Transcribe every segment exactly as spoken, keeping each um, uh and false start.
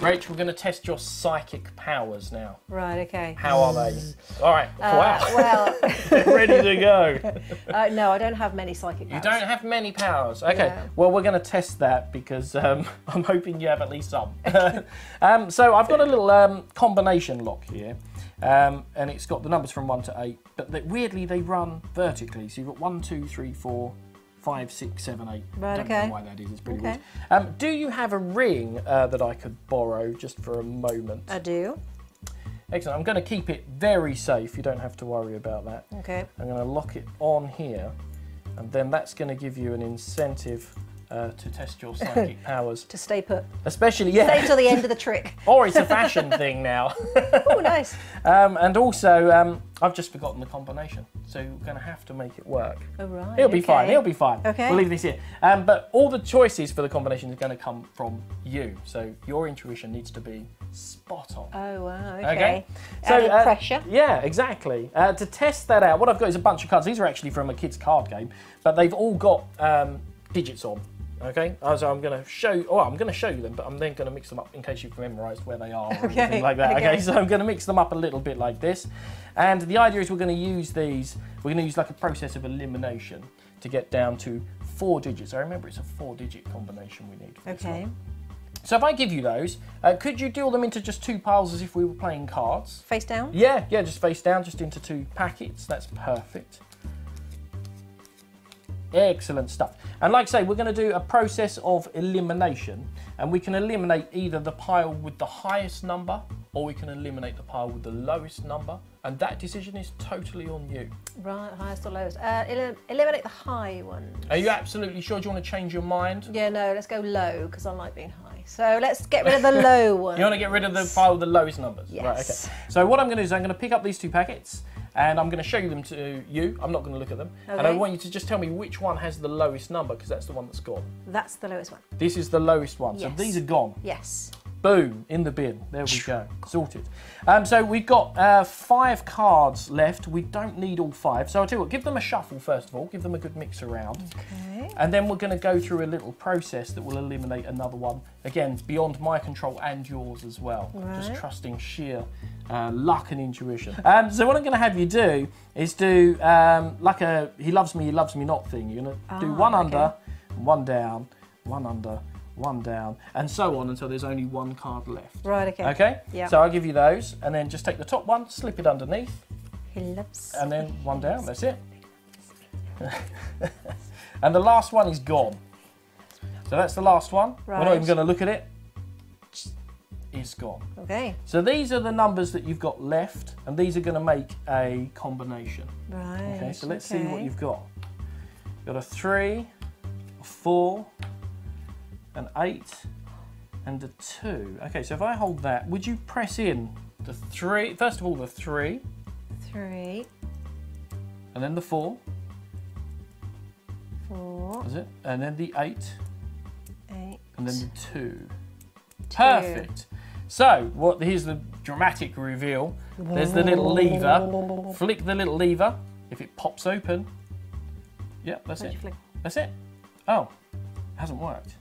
Rach, we're going to test your psychic powers now. Right, okay. How are they? All right, uh, wow. Well, they're ready to go. Uh, no, I don't have many psychic powers. You don't have many powers. Okay, yeah. Well, we're going to test that because um, I'm hoping you have at least some. um, so I've got a little um, combination lock here, um, and it's got the numbers from one to eight, but they, weirdly they run vertically. So you've got one, two, three, four, Five, six, seven, eight. Right, Don't okay. know why that is. It's pretty okay. weird. Um, do you have a ring uh, that I could borrow just for a moment? I do. Excellent. I'm going to keep it very safe. You don't have to worry about that. Okay. I'm going to lock it on here, and then that's going to give you an incentive uh, to test your psychic powers. To stay put. Especially, yeah. Stay till the end of the trick. Or it's a fashion thing now. Oh, nice. Um, and also, um, I've just forgotten the combination, so you're going to have to make it work. Oh, right. It'll be okay. fine, it'll be fine. Okay. We'll leave this here. Um, but all the choices for the combination is going to come from you, so your intuition needs to be spot on. Oh, wow, okay. okay? So, added uh, pressure. Yeah, exactly. Uh, to test that out, what I've got is a bunch of cards. These are actually from a kid's card game, but they've all got um, digits on. Okay, so I'm going to show you, oh, I'm going to show you them, but I'm then going to mix them up in case you've memorised where they are or okay. anything like that. Okay. okay, so I'm going to mix them up a little bit like this. And the idea is we're going to use these, we're going to use like a process of elimination to get down to four digits. I remember it's a four digit combination we need for this one. So if I give you those, uh, could you deal them into just two piles as if we were playing cards? Face down? Yeah, yeah, just face down, just into two packets. That's perfect. Excellent stuff. And like I say, we're going to do a process of elimination, and we can eliminate either the pile with the highest number or we can eliminate the pile with the lowest number, and that decision is totally on you. Right, highest or lowest. Uh, el eliminate the high one. Are you absolutely sure? Do you want to change your mind? Yeah, no, let's go low because I like being high. So let's get rid of the low one. You want to get rid of the pile with the lowest numbers? Yes. Right, okay. So what I'm going to do is I'm going to pick up these two packets, and I'm going to show them to you. I'm not going to look at them. Okay. And I want you to just tell me which one has the lowest number, because that's the one that's gone. That's the lowest one. This is the lowest one. Yes. So these are gone. Yes. Boom, in the bin. There we go. Sorted. Um, so we've got uh, five cards left. We don't need all five. So I'll tell you what, give them a shuffle first of all. Give them a good mix around. Okay. And then we're going to go through a little process that will eliminate another one. Again, beyond my control and yours as well. Right. Just trusting sheer uh, luck and intuition. Um, so what I'm going to have you do is do um, like a he loves me, he loves me not thing. You're going to ah, do one okay. under, one down, one under, one down, and so on until there's only one card left. Right, okay. Okay? Yeah. So I'll give you those, and then just take the top one, slip it underneath. He loves And then me. One down, that's it. And the last one is gone. So that's the last one. Right. We're not even going to look at it. It's gone. Okay. So these are the numbers that you've got left, and these are going to make a combination. Right. Okay, so let's okay. see what you've got. You've got a three, a four, an eight, and a two. Okay, so if I hold that, would you press in the three, first of all the three. Three. And then the four. Four. Is it? And then the eight. Eight. And then the two. two. Perfect. So, what? here's the dramatic reveal. There's the little lever. Flick the little lever. If it pops open. Yep, that's Where'd it. You flick? That's it. Oh, hasn't worked.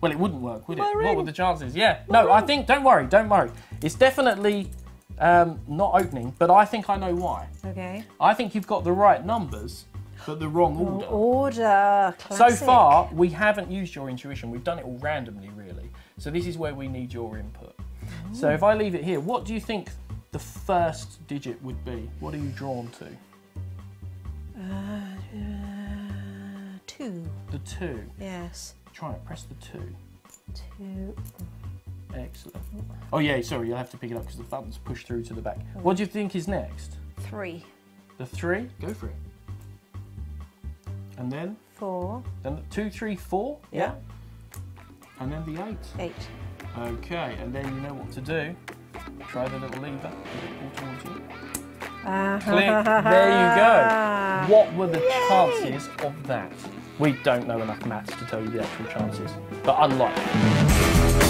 Well, it wouldn't work, would it? What were the chances? Yeah. No, I think, don't worry, don't worry. It's definitely um, not opening, but I think I know why. Okay. I think you've got the right numbers, but the wrong order. Order, classic. So far, we haven't used your intuition. We've done it all randomly, really. So this is where we need your input. Ooh. So if I leave it here, what do you think the first digit would be? What are you drawn to? Uh, uh, two. The two? Yes. Try it, press the two. Two. Excellent. Oh yeah, sorry, you'll have to pick it up because the buttons push through to the back. Oh. What do you think is next? Three. The three? Go for it. And then? Four. Then the two, three, four? Yeah. And then the eight. Eight. Okay, and then you know what to do. Try the little lever. Uh, Click, there you go. What were the Yay. chances of that? We don't know enough maths to tell you the actual chances, but unlikely.